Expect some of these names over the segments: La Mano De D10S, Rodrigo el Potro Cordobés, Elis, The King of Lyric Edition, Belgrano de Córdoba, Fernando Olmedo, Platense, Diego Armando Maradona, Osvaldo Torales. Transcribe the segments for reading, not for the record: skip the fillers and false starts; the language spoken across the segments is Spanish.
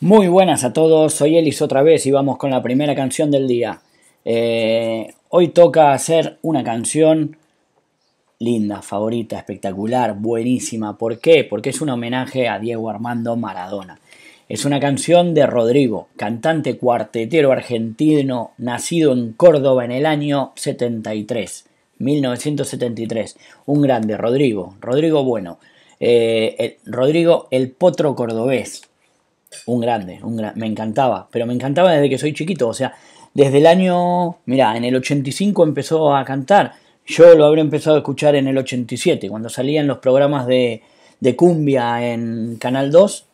Muy buenas a todos, soy Elis otra vez y vamos con la primera canción del día. Hoy toca hacer una canción linda, favorita, espectacular, buenísima. ¿Por qué? Porque es un homenaje a Diego Armando Maradona. Es una canción de Rodrigo, cantante cuartetero argentino, nacido en Córdoba en el año 1973. Un grande, Rodrigo bueno. Rodrigo el Potro Cordobés. Un grande, me encantaba, pero me encantaba desde que soy chiquito, o sea, desde el año, mira, en el 85 empezó a cantar, yo lo habré empezado a escuchar en el 87, cuando salían los programas de cumbia en Canal 2,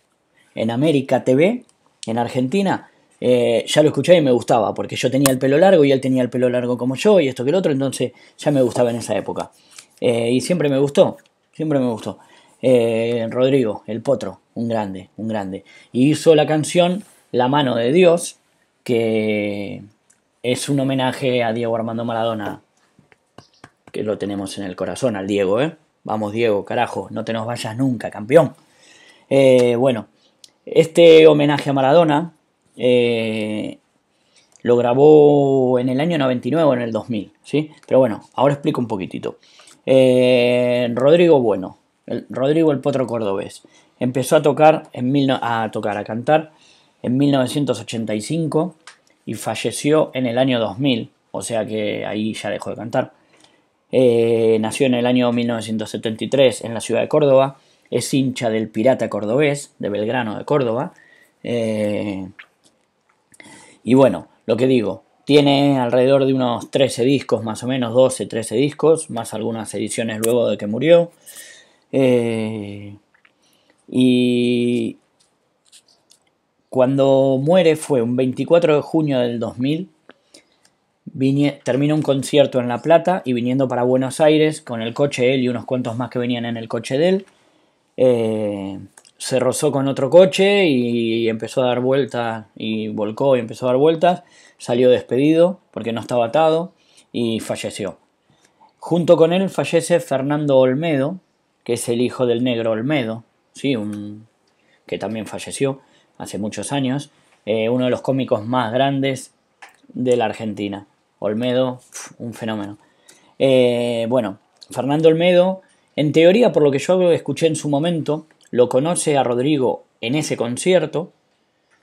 en América TV, en Argentina, ya lo escuchaba y me gustaba, porque yo tenía el pelo largo y él tenía el pelo largo como yo y esto que el otro, entonces ya me gustaba en esa época, y siempre me gustó. Rodrigo, el Potro, un grande. Y hizo la canción La Mano de Dios, que es un homenaje a Diego Armando Maradona, que lo tenemos en el corazón, al Diego, ¿eh? Vamos, Diego, carajo, no te nos vayas nunca, campeón. Bueno, este homenaje a Maradona lo grabó en el año 99 o en el 2000, ¿sí? Pero bueno, ahora explico un poquitito. Rodrigo, bueno. Rodrigo el Potro Cordobés empezó a cantar en 1985 y falleció en el año 2000, o sea que ahí ya dejó de cantar. Nació en el año 1973 en la ciudad de Córdoba, es hincha del Pirata Cordobés, de Belgrano de Córdoba. Y bueno, lo que digo, tiene alrededor de unos 13 discos, más o menos 12, 13 discos, más algunas ediciones luego de que murió. Y cuando muere fue un 24 de junio del 2000, terminó un concierto en La Plata y viniendo para Buenos Aires con el coche él y unos cuantos más que venían en el coche de él, se rozó con otro coche y empezó a dar vueltas y volcó y empezó a dar vueltas, salió despedido porque no estaba atado y falleció. Junto con él fallece Fernando Olmedo, que es el hijo del Negro Olmedo, ¿sí? Que también falleció hace muchos años, uno de los cómicos más grandes de la Argentina. Olmedo, un fenómeno. Bueno, Fernando Olmedo, en teoría, por lo que yo escuché en su momento, lo conoce a Rodrigo en ese concierto,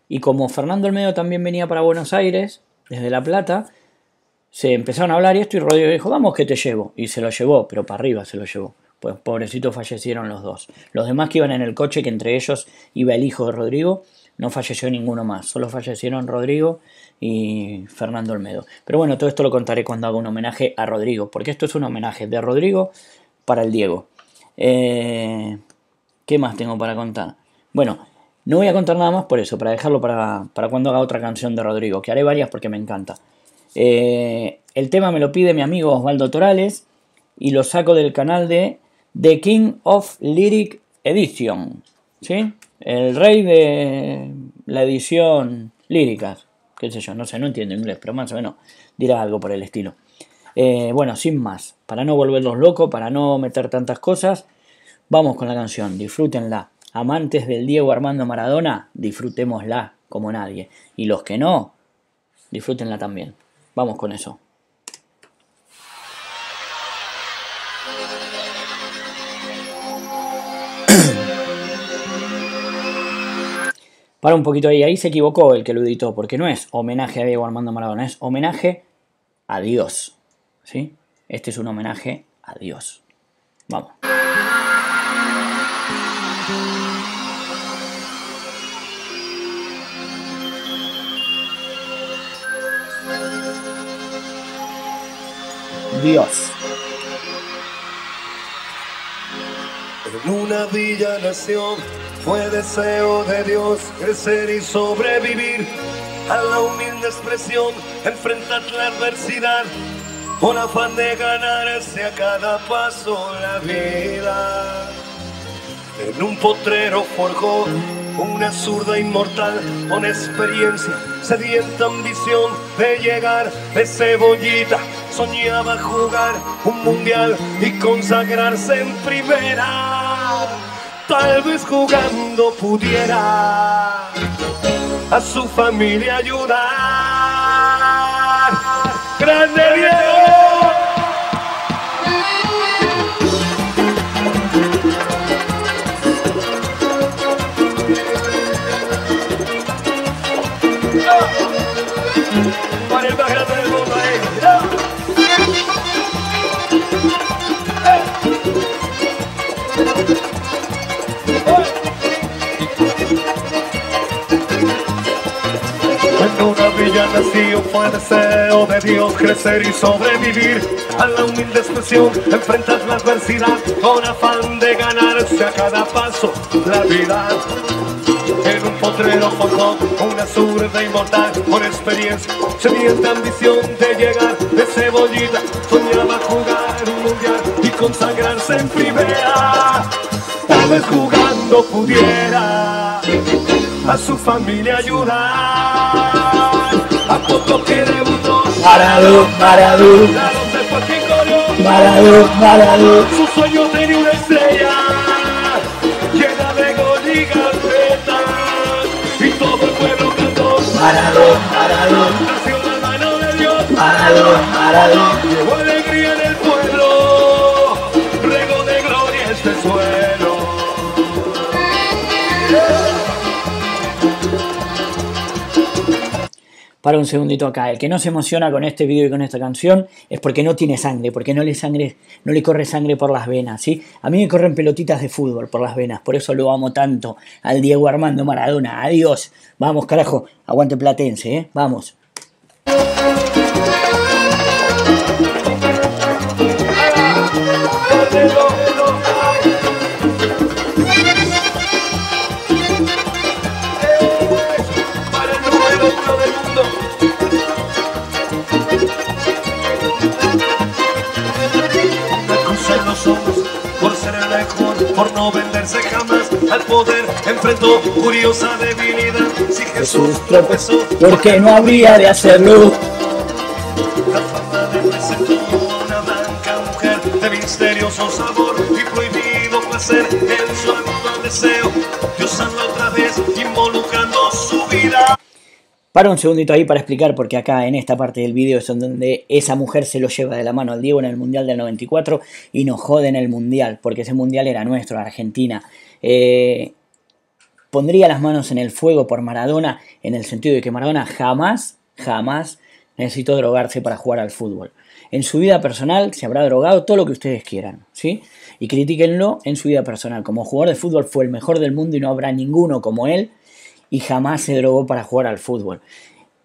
y como Fernando Olmedo también venía para Buenos Aires, desde La Plata, se empezaron a hablar y esto, y Rodrigo dijo, vamos que te llevo, y se lo llevó, pero para arriba se lo llevó. Pues pobrecitos fallecieron los dos. Los demás que iban en el coche, que entre ellos iba el hijo de Rodrigo, no falleció ninguno más. Solo fallecieron Rodrigo y Fernando Olmedo. Pero bueno, todo esto lo contaré cuando haga un homenaje a Rodrigo, porque esto es un homenaje de Rodrigo para el Diego. ¿Qué más tengo para contar? Bueno, no voy a contar nada más por eso, para dejarlo para cuando haga otra canción de Rodrigo, que haré varias porque me encanta. El tema me lo pide mi amigo Osvaldo Torales y lo saco del canal de The King of Lyric Edition, ¿sí? El rey de la edición líricas, qué sé yo, no sé, no entiendo inglés, pero más o menos dirá algo por el estilo. Bueno, sin más, para no volverlos locos, para no meter tantas cosas, vamos con la canción, disfrútenla. Amantes del Diego Armando Maradona, disfrutémosla como nadie. Y los que no, disfrútenla también. Vamos con eso. Para un poquito ahí se equivocó el que lo editó, porque no es homenaje a Diego Armando Maradona, es homenaje a Dios, ¿sí? Este es un homenaje a Dios. Vamos. Dios. En una villa nació, fue deseo de Dios crecer y sobrevivir a la humilde expresión, enfrentar la adversidad con afán de ganarse a cada paso la vida. En un potrero forjó una zurda inmortal con experiencia, sedienta ambición de llegar de Cebollita. Soñaba jugar un mundial y consagrarse en primera. Tal vez jugando pudiera. a su familia ayudar. ¡Grande Diego! Para el más grande del mundo, En una villa nació, fue deseo de Dios crecer y sobrevivir a la humilde expresión, enfrentar la adversidad con afán de ganarse a cada paso la vida. En un potrero forjó una zurda inmortal, con experiencia, sedienta ambición de llegar de Cebollita, soñaba jugar un mundial y consagrarse en primera. Tal vez jugando pudiera a su familia ayudar. A poco que debutó Maradona, donde fue quien corrió Maradona. Su sueño tenía una estrella llena de gol y gambetas, y todo el pueblo cantó Maradona. Nació la mano de Dios Maradona. Llevó alegría en el pueblo, rego de gloria este suelo. Para un segundito acá, el que no se emociona con este vídeo y con esta canción es porque no tiene sangre, porque no le corre sangre por las venas, ¿sí? A mí me corren pelotitas de fútbol por las venas, por eso lo amo tanto al Diego Armando Maradona. Adiós, vamos carajo, aguante Platense, ¿eh? Vamos. Por ser el mejor, por no venderse jamás al poder, enfrentó curiosa debilidad. Si Jesús tropezó, porque no habría de hacerlo. La fama le presentó una blanca mujer de misterioso sabor y prohibido placer. En su agudo deseo, Dios sanó otra vez, involucrando su vida. Para un segundito ahí para explicar, porque acá en esta parte del vídeo es donde esa mujer se lo lleva de la mano al Diego en el Mundial del 94 y nos joden el Mundial, porque ese Mundial era nuestro, Argentina. Pondría las manos en el fuego por Maradona, en el sentido de que Maradona jamás necesitó drogarse para jugar al fútbol. En su vida personal se habrá drogado todo lo que ustedes quieran, ¿sí? Y critíquenlo en su vida personal. Como jugador de fútbol fue el mejor del mundo y no habrá ninguno como él. Y jamás se drogó para jugar al fútbol.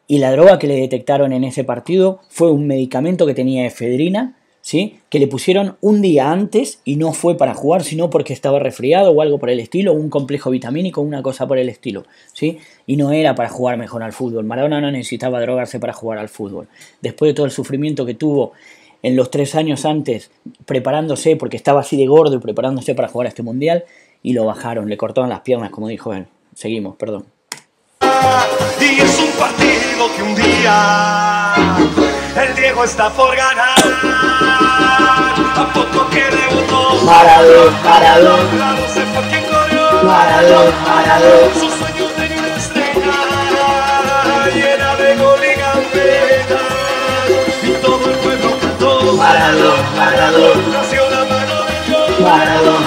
Y la droga que le detectaron en ese partido fue un medicamento que tenía efedrina, ¿sí? Que le pusieron un día antes y no fue para jugar, sino porque estaba resfriado o algo por el estilo, un complejo vitamínico, una cosa por el estilo, ¿sí? Y no era para jugar mejor al fútbol. Maradona no necesitaba drogarse para jugar al fútbol. Después de todo el sufrimiento que tuvo en los 3 años antes preparándose, porque estaba así de gordo y preparándose para jugar a este mundial, y lo bajaron, le cortaron las piernas, como dijo él. Seguimos, perdón. Y es un partido que un día el Diego está por ganar. A poco que debutó Maradona. No sé por qué corrió Maradona. Su sueño tenía una estrella llena de gol y gambetas, y todo el pueblo cantó Maradona. Nació la mano de Dios Maradona.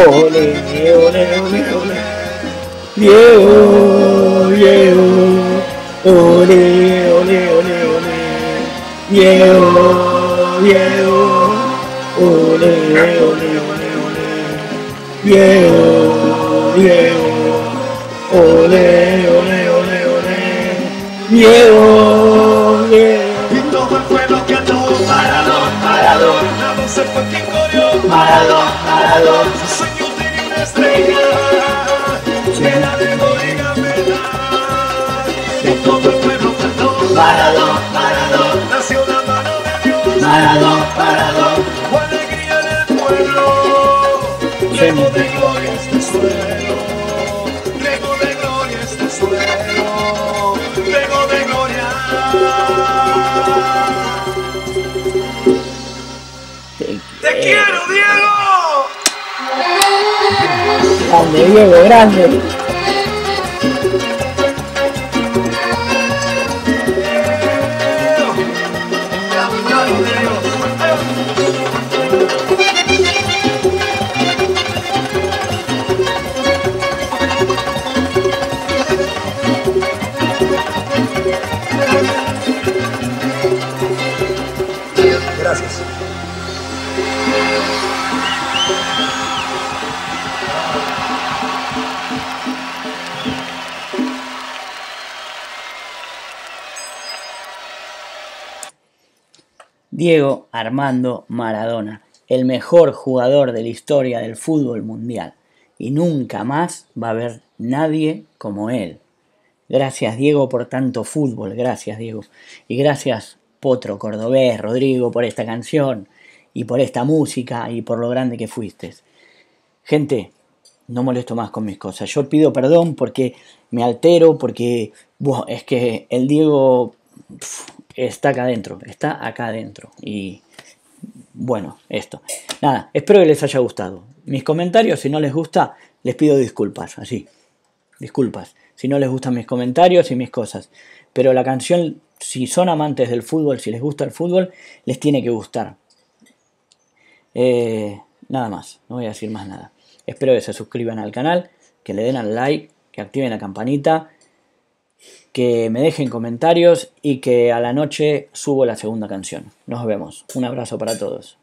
Ole, Diego, ole, Diego, ole, Diego, ole, Diego. Y todo el pueblo cantó Maradona. La voz fue quien corrió Maradona. Su sueño tenía una estrella llena de gol y gambetas, y todo el pueblo cantó Maradona. Nació la mano de Dios Maradona. Alegría del pueblo, lleno de gloria. Grande, Diego, grande. Gracias. Diego Armando Maradona, el mejor jugador de la historia del fútbol mundial, y nunca más va a haber nadie como él. Gracias, Diego, por tanto fútbol. Gracias, Diego. Y gracias, Potro Cordobés, Rodrigo, por esta canción y por esta música y por lo grande que fuiste. Gente, no molesto más con mis cosas. Yo pido perdón porque me altero, porque es que el Diego está acá adentro, y bueno, esto. Nada, espero que les haya gustado. Mis comentarios, si no les gusta, les pido disculpas, así. Disculpas, si no les gustan mis comentarios y mis cosas. Pero la canción, si son amantes del fútbol, si les gusta el fútbol, les tiene que gustar. Nada más, no voy a decir más nada. Espero que se suscriban al canal, que le den al like, que activen la campanita, que me dejen comentarios y que a la noche subo la segunda canción. Nos vemos. Un abrazo para todos.